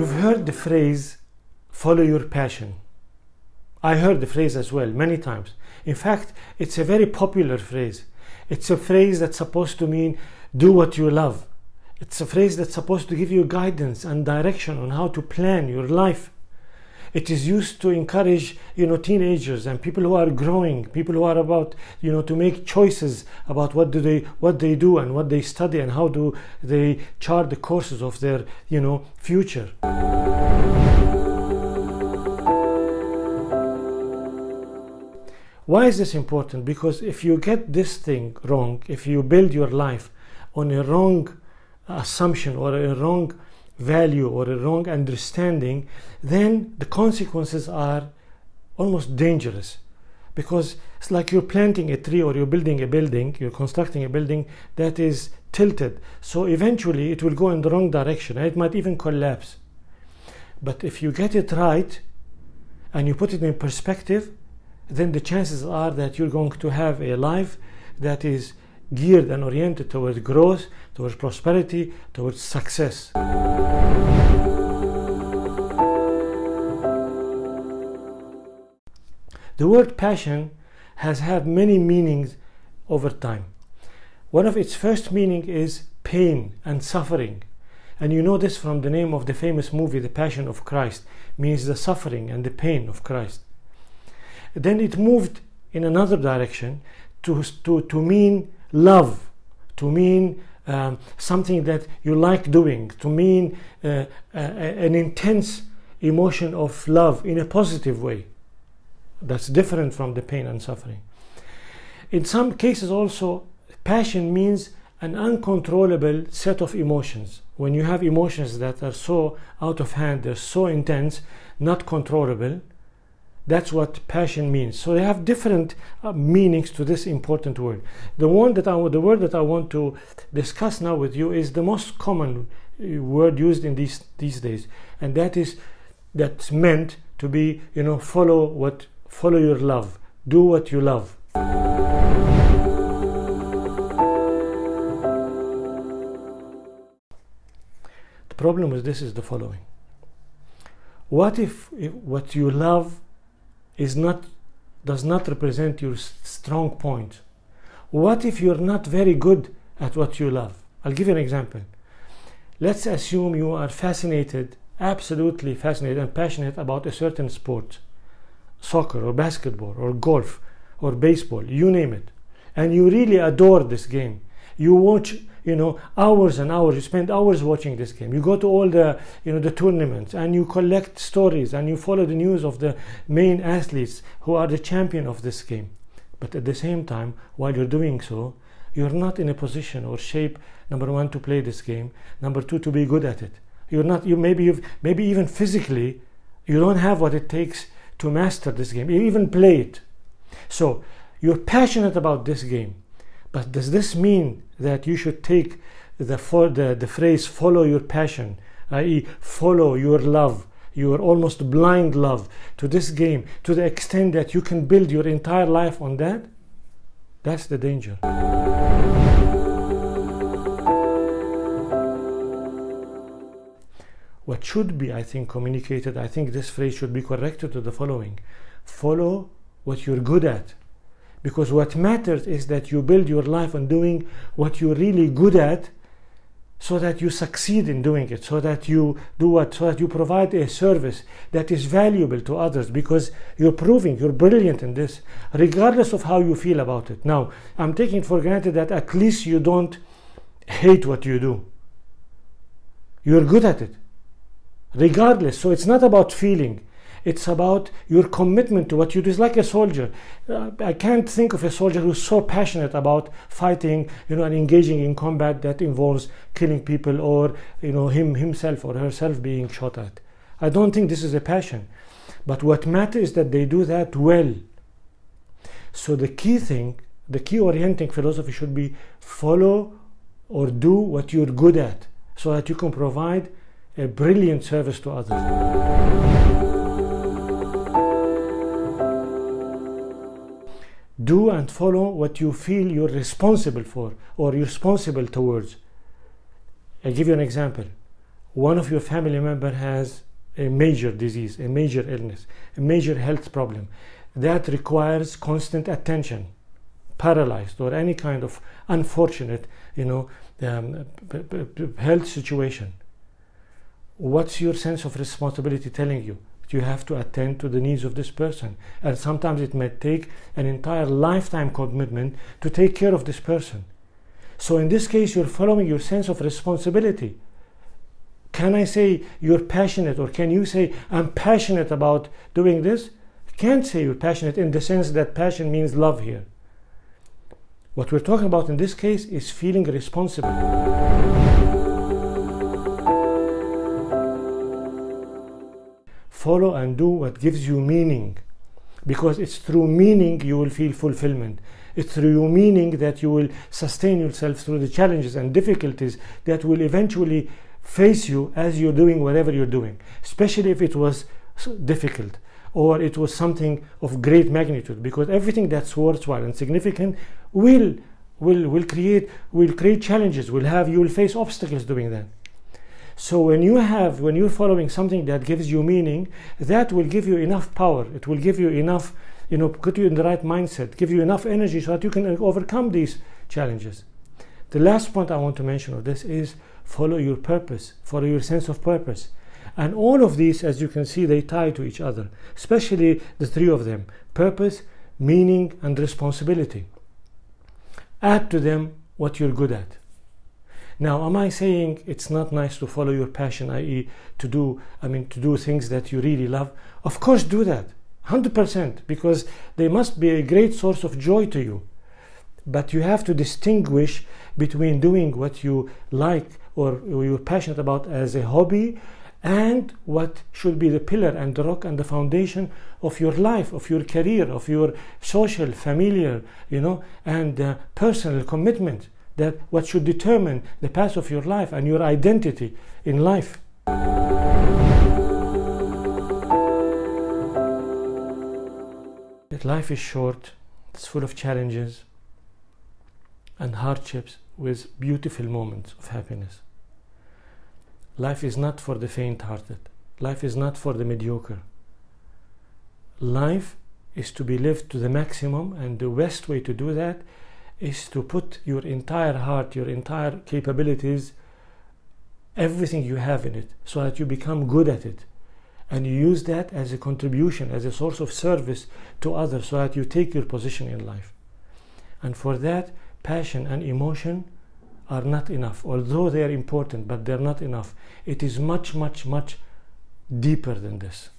You've heard the phrase, follow your passion. I heard the phrase as well many times. In fact, it's a very popular phrase. It's a phrase that's supposed to mean, do what you love. It's a phrase that's supposed to give you guidance and direction on how to plan your life. It is used to encourage, teenagers and people who are growing, people who are about, to make choices about what they do and what they study and how do they chart the courses of their, future. Why is this important? Because if you get this thing wrong, if you build your life on a wrong assumption or a wrong value or a wrong understanding, then the consequences are almost dangerous, because it's like you're planting a tree or you're building a building, you're constructing a building that is tilted, so eventually it will go in the wrong direction and it might even collapse. But if you get it right and you put it in perspective, then the chances are that you're going to have a life that is geared and oriented towards growth, towards prosperity, towards success. The word passion has had many meanings over time. One of its first meaning is pain and suffering. And you know this from the name of the famous movie, The Passion of Christ, means the suffering and the pain of Christ. Then it moved in another direction to mean love, to mean something that you like doing, to mean an intense emotion of love in a positive way that's different from the pain and suffering. In some cases also, passion means an uncontrollable set of emotions. When you have emotions that are so out of hand, they're so intense, not controllable, that's what passion means. So they have different meanings to this important word. The word that I want to discuss now with you is the most common word used in these days, and that's meant to be, follow your love, do what you love. The problem with this is the following: what if what you love does not represent your strong point? What if you're not very good at what you love? I'll give you an example. Let's assume you are fascinated, absolutely fascinated and passionate about a certain sport, soccer or basketball or golf or baseball, you name it, and you really adore this game. You watch, hours and hours, you spend hours watching this game. You go to all the, the tournaments, and you collect stories and you follow the news of the main athletes who are the champion of this game. But at the same time, while you're doing so, you're not in a position or shape, number one, to play this game, number two, to be good at it. You're not, maybe even physically, you don't have what it takes to master this game, you even play it. So you're passionate about this game. But does this mean that you should take the phrase follow your passion, i.e. follow your love, your almost blind love to this game, to the extent that you can build your entire life on that? That's the danger. What should be, I think, communicated, I think this phrase should be corrected to the following: follow what you're good at. Because what matters is that you build your life on doing what you're really good at, so that you succeed in doing it, so that you provide a service that is valuable to others, because you're proving you're brilliant in this, regardless of how you feel about it. Now, I'm taking it for granted that at least you don't hate what you do. You're good at it, regardless. So it's not about feeling. It's about your commitment to what you do. It's like a soldier. I can't think of a soldier who's so passionate about fighting, and engaging in combat that involves killing people or, himself or herself being shot at. I don't think this is a passion. But what matters is that they do that well. So the key orienting philosophy should be follow or do what you're good at, so that you can provide a brilliant service to others. Do and follow what you feel you're responsible for or you're responsible towards. I'll give you an example. one of your family member has a major disease, a major illness, a major health problem that requires constant attention, paralyzed or any kind of unfortunate, health situation, what's your sense of responsibility telling you? You have to attend to the needs of this person, and sometimes it may take an entire lifetime commitment to take care of this person. So in this case, you're following your sense of responsibility. Can I say you're passionate, or can you say I'm passionate about doing this? You can't say you're passionate in the sense that passion means love here. What we're talking about in this case is feeling responsible. Follow and do what gives you meaning, because it's through meaning you will feel fulfillment. It's through meaning that you will sustain yourself through the challenges and difficulties that will eventually face you as you're doing whatever you're doing, especially if it was difficult or it was something of great magnitude, because everything that's worthwhile and significant will create challenges, you will face obstacles doing that. So when you're following something that gives you meaning, that will give you enough power. It will give you enough, put you in the right mindset, give you enough energy so that you can overcome these challenges. The last point I want to mention of this is follow your purpose, follow your sense of purpose. And all of these, as you can see, they tie to each other, especially the three of them: purpose, meaning, and responsibility. Add to them what you're good at. Now, am I saying it's not nice to follow your passion, i.e. to do things that you really love? Of course do that, 100%, because they must be a great source of joy to you. But you have to distinguish between doing what you like or you're passionate about as a hobby and what should be the pillar and the rock and the foundation of your life, of your career, of your social, familiar, and personal commitment. That's what should determine the path of your life and your identity in life. That life is short, it's full of challenges and hardships with beautiful moments of happiness. Life is not for the faint-hearted. Life is not for the mediocre. Life is to be lived to the maximum, and the best way to do that is to put your entire heart, your entire capabilities, everything you have in it, so that you become good at it. And you use that as a contribution, as a source of service to others, so that you take your position in life. And for that, passion and emotion are not enough. Although they are important, but they're not enough. It is much, much, much deeper than this.